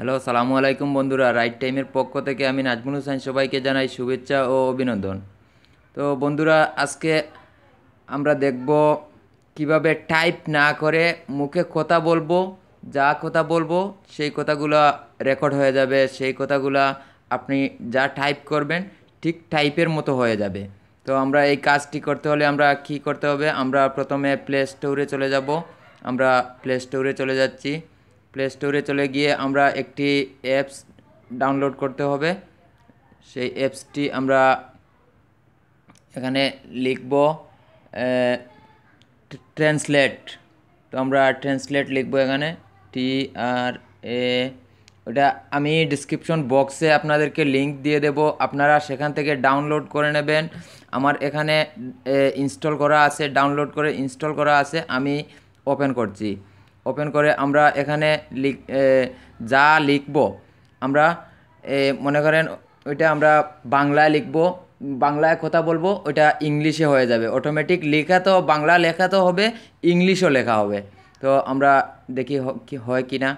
Hello আসসালামু আলাইকুম বন্ধুরা, রাইট টাইমের পক্ষ থেকে আমি নাজমুল হোসেন সবাইকে জানাই শুভেচ্ছা ও অভিনন্দন। তো বন্ধুরা, আজকে আমরা দেখব কিভাবে টাইপ না করে মুখে কথা বলবো। যা কথা বলবো সেই কথাগুলা রেকর্ড হয়ে যাবে, সেই কথাগুলা আপনি যা টাইপ করবেন ঠিক টাইপের মতো হয়ে যাবে। তো আমরা এই কাজটি করতে হলে আমরা কি করতে হবে, আমরা প্রথমে প্লে স্টোরে চলে যাব। আমরা প্লে স্টোরে চলে যাচ্ছি। প্লে স্টোরে চলে গিয়ে আমরা একটি অ্যাপস ডাউনলোড করতে হবে। সেই অ্যাপসটি আমরা এখানে লিখব ট্রান্সলেট। তো আমরা ট্রান্সলেট লিখব এখানে TRA। ওটা আমি ডিসক্রিপশন বক্সে আপনাদেরকে লিঙ্ক দিয়ে দেব, আপনারা সেখান থেকে ডাউনলোড করে নেবেন। আমার এখানে ইনস্টল করা আছে, ডাউনলোড করে ইনস্টল করা আছে। আমি ওপেন করছি। ওপেন করে আমরা এখানে যা লিখব, আমরা মনে করেন ওইটা আমরা বাংলায় লিখব, বাংলায় কথা বলবো, ওইটা ইংলিশে হয়ে যাবে অটোমেটিক। লেখা তো বাংলা লেখা তো হবে, ইংলিশও লেখা হবে। তো আমরা দেখি কি হয় কি না।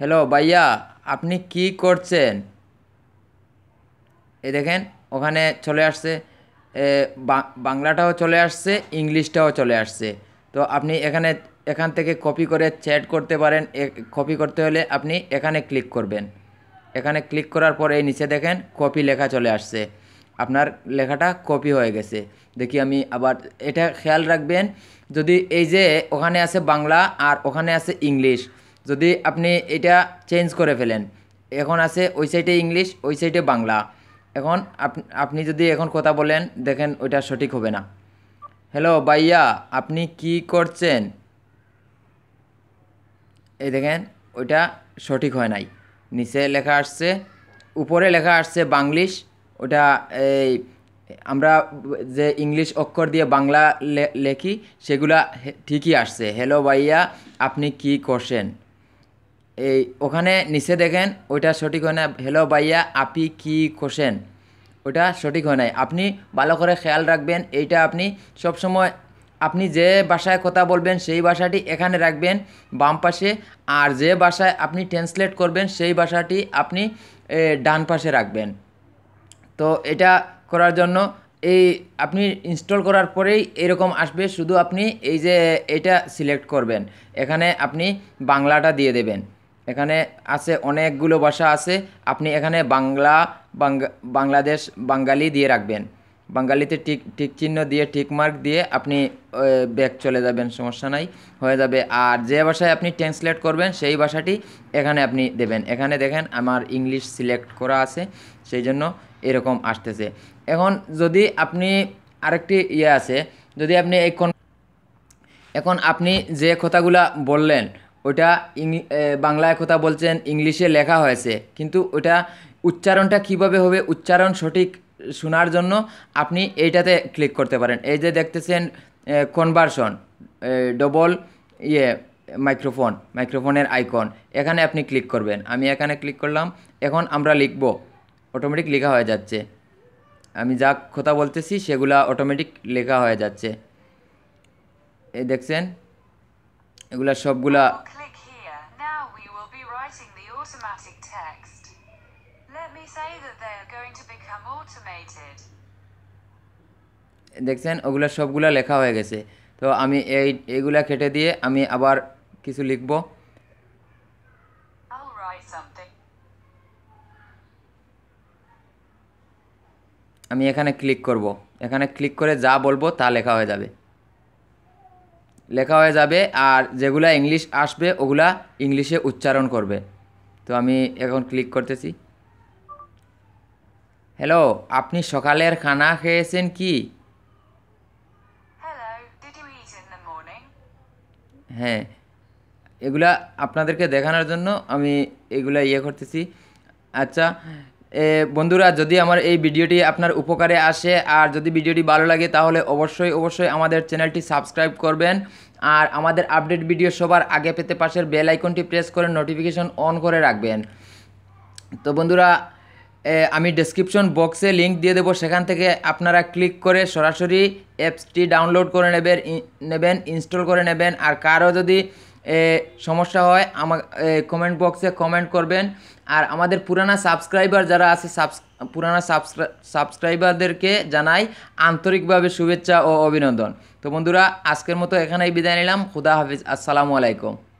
হ্যালো ভাইয়া, আপনি কি করছেন? এই দেখেন ওখানে চলে আসছে, বাংলাটাও চলে আসছে, ইংলিশটাও চলে আসছে। তো আপনি এখান থেকে কপি করে চ্যাট করতে পারেন। কপি করতে হলে আপনি এখানে ক্লিক করবেন। এখানে ক্লিক করার পরে নিচে দেখেন কপি লেখা চলে আসছে, আপনার লেখাটা কপি হয়ে গেছে। দেখি আমি আবার, এটা খেয়াল রাখবেন, যদি এই যে ওখানে আছে বাংলা আর ওখানে আছে ইংলিশ, যদি আপনি এটা চেঞ্জ করে ফেলেন, এখন আছে ওই সাইডে ইংলিশ, ওই সাইডে বাংলা, এখন আপনি যদি এখন কথা বলেন, দেখেন ওইটা সঠিক হবে না। হ্যালো ভাইয়া, আপনি কি করছেন? এই দেখেন ওইটা সঠিক হয় নাই, নিচে লেখা আসছে, উপরে লেখা আসছে বাংলিশ। ওটা এই আমরা যে ইংলিশ অক্ষর দিয়ে বাংলা লেখি সেগুলা ঠিকই আসছে। হ্যালো ভাইয়া, আপনি কি করছেন? এই ওখানে নিচে দেখেন ওইটা সঠিক হয় না, হ্যালো ভাইয়া আপনি কি করছেন, ওটা সঠিক হয় নাই। আপনি ভালো করে খেয়াল রাখবেন, এইটা আপনি সবসময় আপনি যে ভাষায় কথা বলবেন সেই ভাষাটি এখানে রাখবেন বাম পাশে, আর যে ভাষায় আপনি ট্রান্সলেট করবেন সেই ভাষাটি আপনি ডান পাশে রাখবেন। তো এটা করার জন্য এই আপনি ইনস্টল করার পরেই এরকম আসবে, শুধু আপনি এই যে এটা সিলেক্ট করবেন, এখানে আপনি বাংলাটা দিয়ে দেবেন। এখানে আছে অনেকগুলো ভাষা আছে, আপনি এখানে বাংলাদেশ বাঙালি দিয়ে রাখবেন। বাঙালিতে টিক চিহ্ন দিয়ে টিক মার্ক দিয়ে আপনি ব্যাক চলে যাবেন, সমস্যা নাই, হয়ে যাবে। আর যে ভাষায় আপনি ট্রান্সলেট করবেন সেই ভাষাটি এখানে আপনি দেবেন। এখানে দেখেন আমার ইংলিশ সিলেক্ট করা আছে, সেই জন্য এরকম আসতেছে। এখন যদি আপনি আরেকটি ইয়ে আছে, যদি আপনি এখন আপনি যে কথাগুলা বললেন ওটা বাংলায় কথা বলছেন, ইংলিশে লেখা হয়েছে, কিন্তু ওটা উচ্চারণটা কিভাবে হবে, উচ্চারণ সঠিক শোনার জন্য আপনি এইটাতে ক্লিক করতে পারেন। এই যে দেখতেছেন কনভার্সন ডবল মাইক্রোফোনের আইকন, এখানে আপনি ক্লিক করবেন। আমি এখানে ক্লিক করলাম, এখন আমরা লিখব, অটোমেটিক লেখা হয়ে যাচ্ছে। আমি যা কথা বলতেছি সেগুলা অটোমেটিক লেখা হয়ে যাচ্ছে। এই দেখছেন এগুলা সবগুলা। দেখছেন ওগুলা সবগুলা লেখা হয়ে গেছে। তো আমি এইগুলা কেটে দিয়ে আমি আবার কিছু লিখব। আমি এখানে ক্লিক করব, এখানে ক্লিক করে যা বলবো তা লেখা হয়ে যাবে, লেখা হয়ে যাবে। আর যেগুলা ইংলিশ আসবে ওগুলা ইংলিশে উচ্চারণ করবে। তো আমি এখন ক্লিক করতেছি। হ্যালো, আপনি সকালের খানা খেয়েছেন কি? হ্যাঁ, এগুলা আপনাদেরকে দেখানোর জন্য আমি এগুলা ইয়ে করতেছি। আচ্ছা বন্ধুরা, যদি আমার এই ভিডিওটি আপনার উপকারে আসে আর যদি ভিডিওটি ভালো লাগে তাহলে অবশ্যই আমাদের চ্যানেলটি সাবস্ক্রাইব করবেন। আর আমাদের আপডেট ভিডিও সবার আগে পেতে পাশের বেল আইকনটি প্রেস করে নোটিফিকেশন অন করে রাখবেন। তো বন্ধুরা, আমি ডেসক্রিপশন বক্সে লিঙ্ক দিয়ে দেবো, সেখান থেকে আপনারা ক্লিক করে সরাসরি অ্যাপসটি ডাউনলোড করে নেবেন, ইনস্টল করে নেবেন। আর কারো যদি समस्या है कमेंट बक्से कमेंट करबें और हमारे पुराना सबसक्राइबार जरा आछे पुराना सबसक्राइबार के जानाई आंतरिक भावे शुभेच्छा और अभिनंदन। तो बंधुरा आजकेर मतो एखानेई बिदाय निलाम। खुदा हाफिज। आसलामु आलाइकुम।